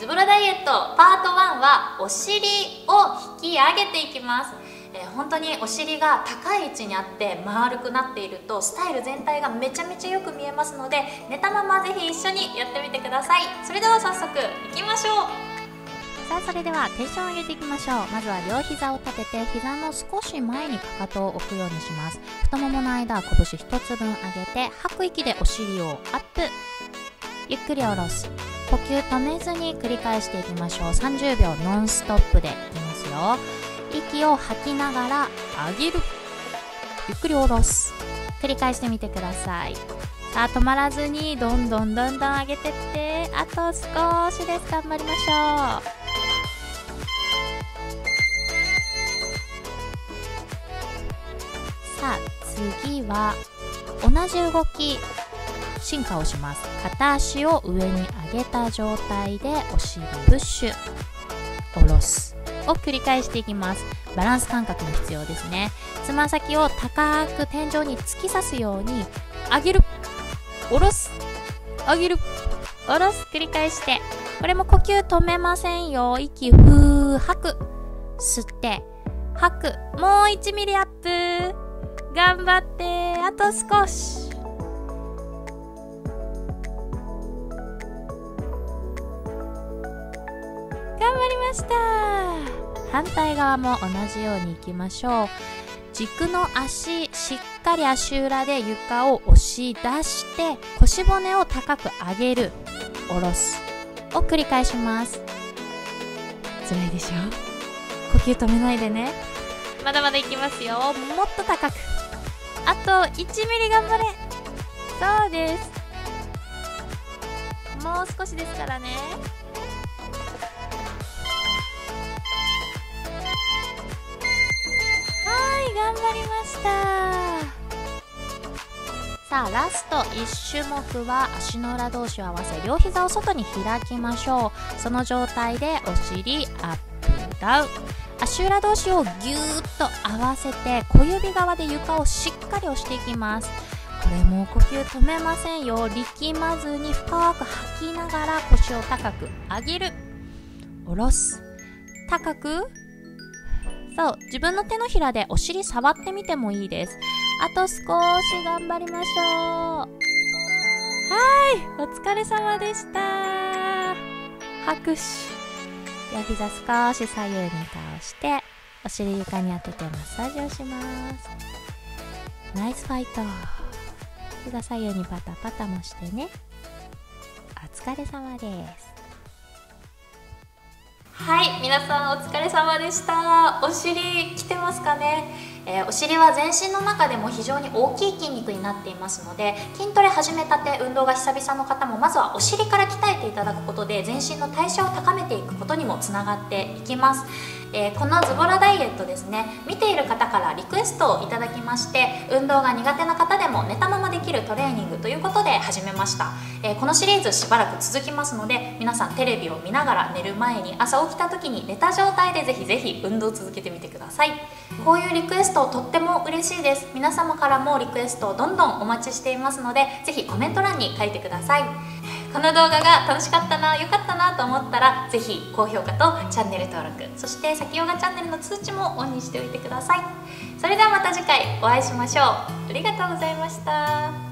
ズボラダイエットパート1はお尻を引き上げていきます。本当にお尻が高い位置にあって丸くなっているとスタイル全体がめちゃめちゃよく見えますので、寝たままぜひ一緒にやってみてください。それでは早速いきましょう。さあ、それではテンションを上げていきましょう。まずは両膝を立てて、膝の少し前にかかとを置くようにします。太ももの間、拳1つ分上げて吐く息でお尻をアップ、ゆっくり下ろす。呼吸止めずに繰り返していきましょう。30秒ノンストップでいきますよ。息を吐きながら上げる、ゆっくり下ろす。繰り返してみてください。さあ、止まらずにどんどんどんどん上げてって、あと少しです。頑張りましょう。さあ、次は同じ動き進化をします。片足を上に上げた状態でお尻プッシュ、下ろすを繰り返していきます。バランス感覚も必要ですね。つま先を高く天井に突き刺すように上げる、下ろす、上げる、下ろす、繰り返して、これも呼吸止めませんよ。息、ふー、吐く、吸って、吐く、もう1ミリアップ、頑張って、あと少し。頑張りました。反対側も同じようにいきましょう。軸の足、しっかり足裏で床を押し出して、腰骨を高く上げる、下ろすを繰り返します。辛いでしょ。呼吸止めないでね。まだまだいきますよ。もっと高く、あと1ミリ頑張れ。そうです。もう少しですからね。はい、頑張りました。さあ、ラスト1種目は足の裏同士を合わせ、両膝を外に開きましょう。その状態でお尻アップダウン、足裏同士をぎゅーっと合わせて、小指側で床をしっかり押していきます。これも呼吸止めませんよ。力まずに深く吐きながら腰を高く上げる、下ろす、高く。そう、自分の手のひらでお尻触ってみてもいいです。あと少し頑張りましょう。はい、お疲れ様でした。拍手。両膝少し左右に倒して、お尻床に当ててマッサージをします。ナイスファイト。膝左右にパタパタもしてね。お疲れ様です。はい、皆さんお疲れ様でした。お尻きてますかね。お尻は全身の中でも非常に大きい筋肉になっていますので、筋トレ始めたて、運動が久々の方もまずはお尻から鍛えていただくことで、全身の代謝を高めていくことにもつながっていきます。このズボラダイエットですね、見ている方からリクエストをいただきまして、運動が苦手な方でも寝たままできるトレーニングということで始めました。このシリーズしばらく続きますので、皆さんテレビを見ながら、寝る前に、朝起きた時に寝た状態でぜひぜひ運動を続けてみてください。こういうリクエストとっても嬉しいです。皆様からもリクエストをどんどんお待ちしていますので、ぜひコメント欄に書いてください。この動画が楽しかったな、良かったなと思ったら、ぜひ高評価とチャンネル登録、そしてさきよがチャンネルの通知もオンにしておいてください。それではまた次回お会いしましょう。ありがとうございました。